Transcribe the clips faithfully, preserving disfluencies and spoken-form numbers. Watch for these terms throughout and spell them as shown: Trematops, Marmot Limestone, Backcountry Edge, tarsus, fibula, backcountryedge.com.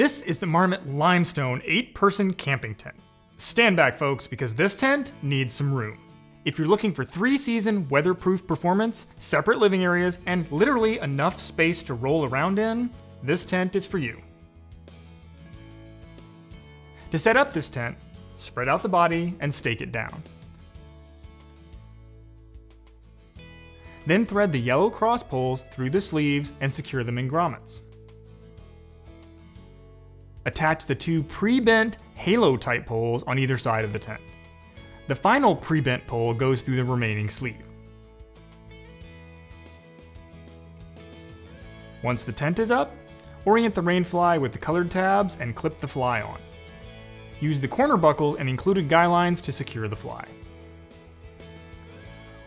This is the Marmot Limestone eight person camping tent. Stand back, folks, because this tent needs some room. If you're looking for three-season weatherproof performance, separate living areas, and literally enough space to roll around in, this tent is for you. To set up this tent, spread out the body and stake it down. Then thread the yellow cross poles through the sleeves and secure them in grommets. Attach the two pre-bent halo-type poles on either side of the tent. The final pre-bent pole goes through the remaining sleeve. Once the tent is up, orient the rain fly with the colored tabs and clip the fly on. Use the corner buckles and included guy lines to secure the fly.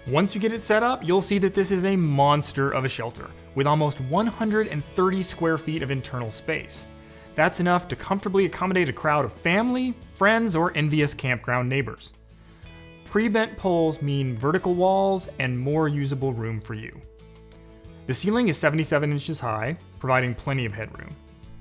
Once you get it set up, you'll see that this is a monster of a shelter with almost one hundred thirty square feet of internal space. That's enough to comfortably accommodate a crowd of family, friends, or envious campground neighbors. Pre-bent poles mean vertical walls and more usable room for you. The ceiling is seventy-seven inches high, providing plenty of headroom.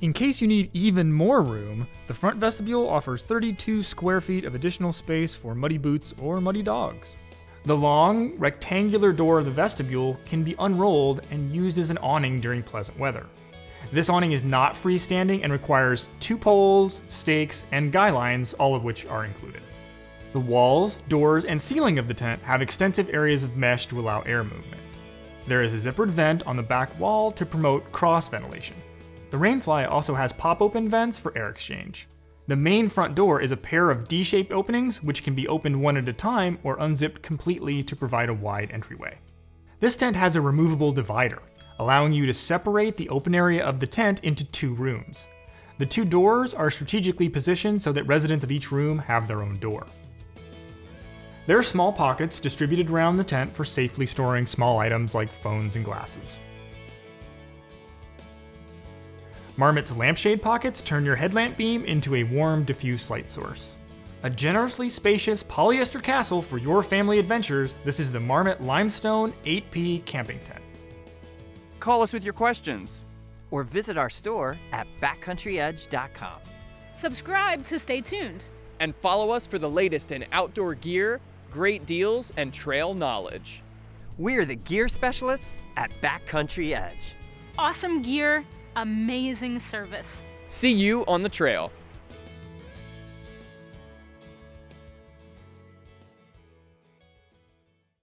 In case you need even more room, the front vestibule offers thirty-two square feet of additional space for muddy boots or muddy dogs. The long, rectangular door of the vestibule can be unrolled and used as an awning during pleasant weather. This awning is not freestanding and requires two poles, stakes, and guy lines, all of which are included. The walls, doors, and ceiling of the tent have extensive areas of mesh to allow air movement. There is a zippered vent on the back wall to promote cross ventilation. The rainfly also has pop-open vents for air exchange. The main front door is a pair of D-shaped openings which can be opened one at a time or unzipped completely to provide a wide entryway. This tent has a removable divider, allowing you to separate the open area of the tent into two rooms. The two doors are strategically positioned so that residents of each room have their own door. There are small pockets distributed around the tent for safely storing small items like phones and glasses. Marmot's lampshade pockets turn your headlamp beam into a warm, diffuse light source. A generously spacious polyester castle for your family adventures, this is the Marmot Limestone eight P camping tent. Call us with your questions or visit our store at backcountry edge dot com. Subscribe to stay tuned and follow us for the latest in outdoor gear, great deals, and trail knowledge. We're the gear specialists at Backcountry Edge. Awesome gear, amazing service. See you on the trail.